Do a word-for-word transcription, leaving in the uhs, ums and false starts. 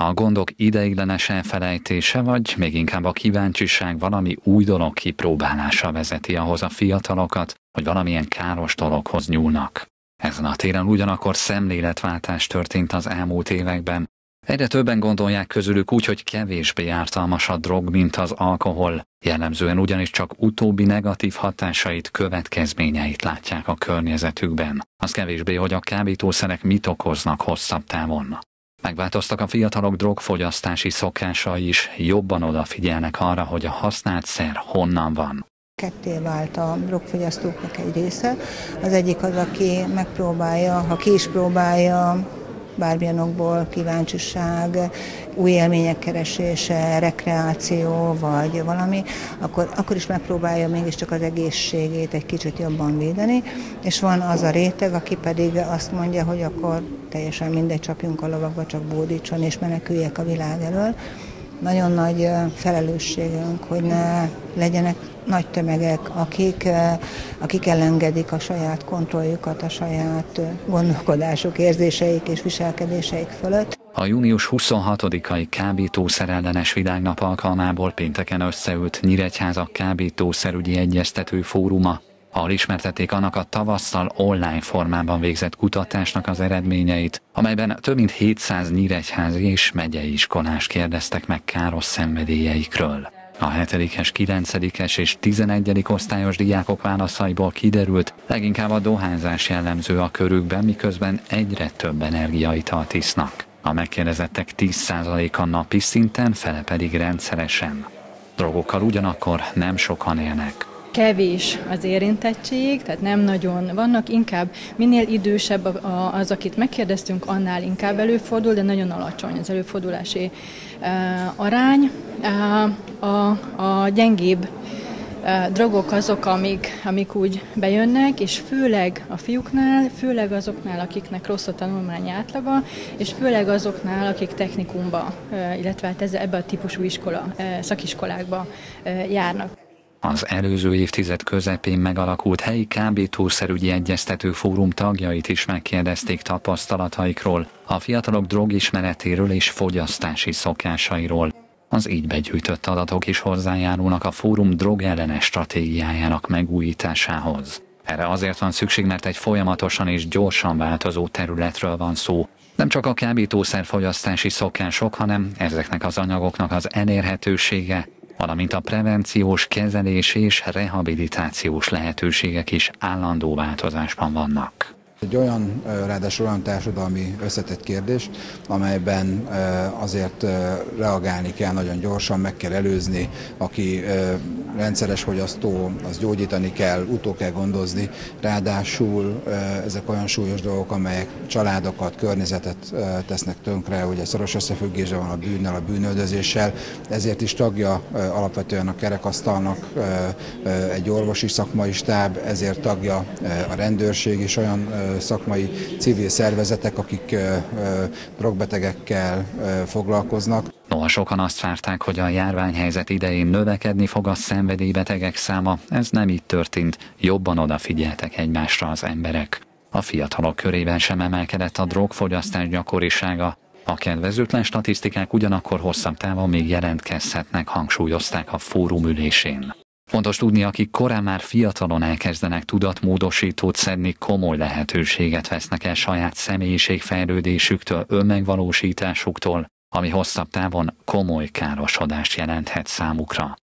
A gondok ideiglenes elfelejtése, vagy még inkább a kíváncsiság valami új dolog kipróbálása vezeti ahhoz a fiatalokat, hogy valamilyen káros dologhoz nyúlnak. Ezen a téren ugyanakkor szemléletváltás történt az elmúlt években. Egyre többen gondolják közülük úgy, hogy kevésbé ártalmas a drog, mint az alkohol, jellemzően ugyanis csak utóbbi negatív hatásait, következményeit látják a környezetükben. Az kevésbé, hogy a kábítószerek mit okoznak hosszabb távon. Megváltoztak a fiatalok drogfogyasztási szokásai is, jobban odafigyelnek arra, hogy a használt szer honnan van. Ketté vált a drogfogyasztóknak egy része. Az egyik az, aki megpróbálja, ha ki is próbálja, bármilyen okból kíváncsiság, új élmények keresése, rekreáció vagy valami, akkor, akkor is megpróbálja mégiscsak az egészségét egy kicsit jobban védeni, és van az a réteg, aki pedig azt mondja, hogy akkor teljesen mindegy, csapjunk a lovakba, csak bódítson és meneküljek a világ elől. Nagyon nagy felelősségünk, hogy ne legyenek nagy tömegek, akik, akik elengedik a saját kontrolljukat, a saját gondolkodásuk, érzéseik és viselkedéseik fölött. A június huszonhatodikai kábítószerellenes világnap alkalmából pénteken összeült Nyíregyháza kábítószerügyi egyeztető fóruma, ahol ismertették annak a tavasszal online formában végzett kutatásnak az eredményeit, amelyben több mint hétszáz nyíregyházi és megyei iskolás kérdeztek meg káros szenvedélyeikről. A hetedikes, kilencedikes és tizenegyedik osztályos diákok válaszaiból kiderült, leginkább a dohányzás jellemző a körükben, miközben egyre több energiaitalt isznak. A megkérdezettek tíz százaléka napi szinten, fele pedig rendszeresen. Drogokkal ugyanakkor nem sokan élnek. Kevés az érintettség, tehát nem nagyon vannak, inkább minél idősebb az, akit megkérdeztünk, annál inkább előfordul, de nagyon alacsony az előfordulási arány. A, a gyengébb drogok azok, amik, amik úgy bejönnek, és főleg a fiúknál, főleg azoknál, akiknek rossz a tanulmányi átlaga, és főleg azoknál, akik technikumba, illetve hát ez, ebbe a típusú iskola, szakiskolákba járnak. Az előző évtized közepén megalakult helyi kábítószerügyi egyeztető fórum tagjait is megkérdezték tapasztalataikról, a fiatalok drogismeretéről és fogyasztási szokásairól. Az így begyűjtött adatok is hozzájárulnak a fórum drogellenes stratégiájának megújításához. Erre azért van szükség, mert egy folyamatosan és gyorsan változó területről van szó. Nem csak a kábítószerfogyasztási szokások, hanem ezeknek az anyagoknak az elérhetősége, valamint a prevenciós, kezelés és rehabilitációs lehetőségek is állandó változásban vannak. Egy olyan, ráadásul olyan társadalmi összetett kérdés, amelyben azért reagálni kell nagyon gyorsan, meg kell előzni, aki rendszeres fogyasztó, az gyógyítani kell, utó kell gondozni. Ráadásul ezek olyan súlyos dolgok, amelyek családokat, környezetet tesznek tönkre, ugye szoros összefüggése van a bűnnel, a bűnöldözéssel, ezért is tagja alapvetően a kerekasztalnak egy orvosi szakmai stáb, ezért tagja a rendőrség is, olyan szakmai civil szervezetek, akik ö, ö, drogbetegekkel ö, foglalkoznak. Noha sokan azt várták, hogy a járványhelyzet idején növekedni fog a szenvedélybetegek száma, ez nem így történt, jobban odafigyeltek egymásra az emberek. A fiatalok körében sem emelkedett a drogfogyasztás gyakorisága. A kedvezőtlen statisztikák ugyanakkor hosszabb távon még jelentkezhetnek, hangsúlyozták a fórum ülésén. Fontos tudni, akik korán már fiatalon elkezdenek tudatmódosítót szedni, komoly lehetőséget vesznek el saját személyiségfejlődésüktől, önmegvalósításuktól, ami hosszabb távon komoly károsodást jelenthet számukra.